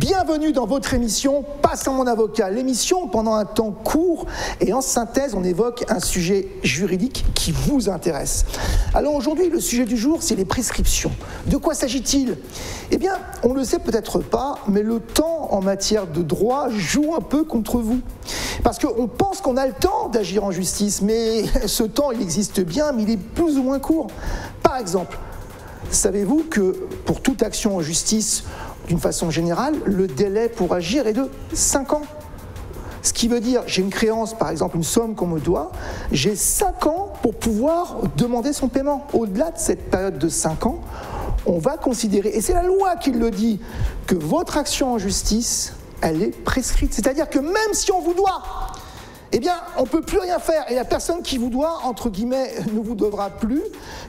Bienvenue dans votre émission Pas sans mon avocat, l'émission pendant un temps court et en synthèse on évoque un sujet juridique qui vous intéresse. Alors aujourd'hui le sujet du jour c'est les prescriptions. De quoi s'agit-il? Eh bien on le sait peut-être pas, mais le temps en matière de droit joue un peu contre vous. Parce qu'on pense qu'on a le temps d'agir en justice, mais ce temps il existe bien, mais il est plus ou moins court. Par exemple, savez-vous que pour toute action en justice, d'une façon générale, le délai pour agir est de 5 ans. Ce qui veut dire, j'ai une créance, par exemple une somme qu'on me doit, j'ai 5 ans pour pouvoir demander son paiement. Au-delà de cette période de 5 ans, on va considérer, et c'est la loi qui le dit, que votre action en justice, elle est prescrite. C'est-à-dire que même si on vous doit, eh bien, on ne peut plus rien faire. Et la personne qui vous doit, entre guillemets, ne vous devra plus,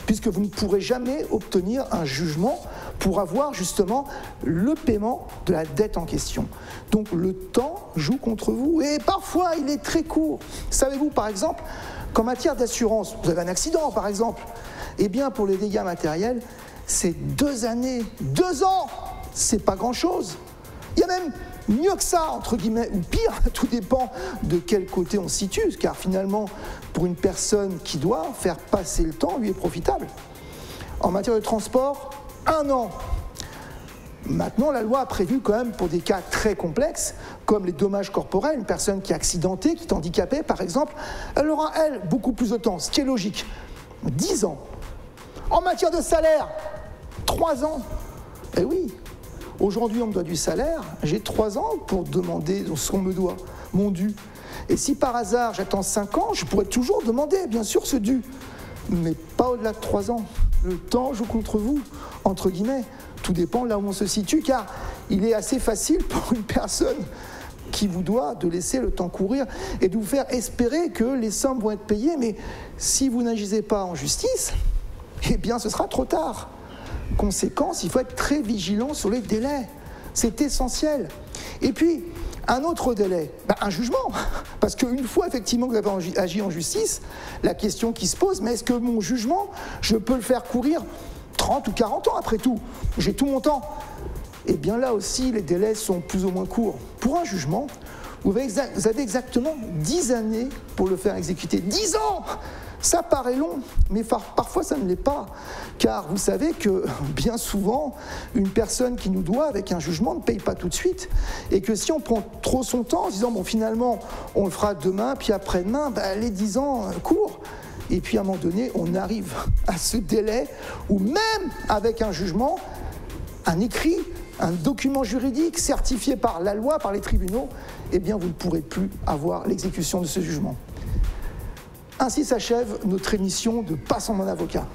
puisque vous ne pourrez jamais obtenir un jugement pour avoir justement le paiement de la dette en question. Donc le temps joue contre vous et parfois il est très court. Savez-vous par exemple qu'en matière d'assurance, vous avez un accident par exemple, eh bien pour les dégâts matériels, c'est 2 années, 2 ans, c'est pas grand-chose. Il y a même mieux que ça, entre guillemets, ou pire, tout dépend de quel côté on se situe, car finalement, pour une personne qui doit faire passer le temps, lui est profitable. En matière de transport, 1 an. Maintenant, la loi a prévu quand même pour des cas très complexes, comme les dommages corporels, une personne qui est accidentée, qui est handicapée, par exemple, elle aura, elle, beaucoup plus de temps, ce qui est logique. 10 ans. En matière de salaire, 3 ans. Eh oui. Aujourd'hui, on me doit du salaire, j'ai 3 ans pour demander ce qu'on me doit, mon dû. Et si par hasard j'attends 5 ans, je pourrais toujours demander, bien sûr, ce dû. Mais pas au-delà de 3 ans. Le temps joue contre vous, entre guillemets. Tout dépend là où on se situe, car il est assez facile pour une personne qui vous doit de laisser le temps courir et de vous faire espérer que les sommes vont être payées. Mais si vous n'agissez pas en justice, eh bien ce sera trop tard. Conséquence, il faut être très vigilant sur les délais. C'est essentiel. Et puis, un autre délai, un jugement. Parce qu'une fois effectivement que vous avez agi en justice, la question qui se pose, mais est-ce que mon jugement, je peux le faire courir 30 ou 40 ans après tout? J'ai tout mon temps. Et bien là aussi, les délais sont plus ou moins courts. Pour un jugement, vous avez exactement 10 années pour le faire exécuter. 10 ans! Ça paraît long, mais parfois ça ne l'est pas, car vous savez que bien souvent, une personne qui nous doit avec un jugement ne paye pas tout de suite, et que si on prend trop son temps en se disant « bon finalement, on le fera demain, puis après-demain », les 10 ans courent, et puis à un moment donné, on arrive à ce délai où même avec un jugement, un écrit, un document juridique certifié par la loi, par les tribunaux, eh bien vous ne pourrez plus avoir l'exécution de ce jugement. Ainsi s'achève notre émission de Pas sans mon avocat.